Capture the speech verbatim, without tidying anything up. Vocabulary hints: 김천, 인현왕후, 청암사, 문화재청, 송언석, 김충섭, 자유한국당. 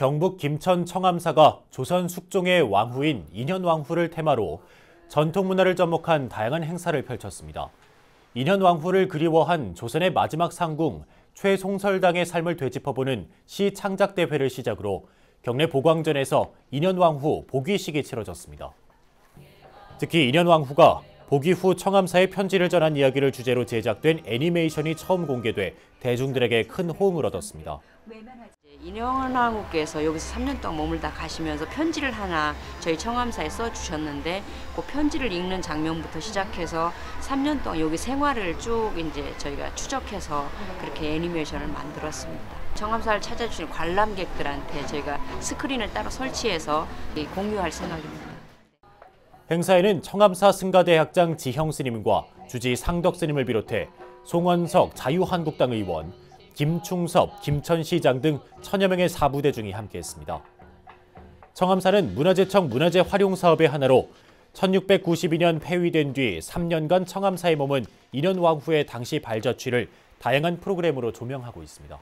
경북 김천 청암사가 조선 숙종의 왕후인 인현왕후를 테마로 전통문화를 접목한 다양한 행사를 펼쳤습니다. 인현왕후를 그리워한 조선의 마지막 상궁 최송설당의 삶을 되짚어보는 시 창작 대회를 시작으로 경내 보광전에서 인현왕후 복위식이 치러졌습니다. 특히 인현왕후가 복위 후 청암사에 편지를 전한 이야기를 주제로 제작된 애니메이션이 처음 공개돼 대중들에게 큰 호응을 얻었습니다. 인현왕후께서 여기서 삼 년 동안 머물다 가시면서 편지를 하나 저희 청암사에 써주셨는데 그 편지를 읽는 장면부터 시작해서 삼 년 동안 여기 생활을 쭉 이제 저희가 추적해서 그렇게 애니메이션을 만들었습니다. 청암사를 찾아주신 관람객들한테 저희가 스크린을 따로 설치해서 공유할 생각입니다. 행사에는 청암사 승가대학장 지형 스님과 주지 상덕 스님을 비롯해 송언석 자유한국당 의원, 김충섭, 김천시장 등 천여 명의 사부대중이 함께했습니다. 청암사는 문화재청 문화재 활용 사업의 하나로 천육백구십이 년 폐위된 뒤 삼 년간 청암사에 머문 인현왕후의 당시 발자취를 다양한 프로그램으로 조명하고 있습니다.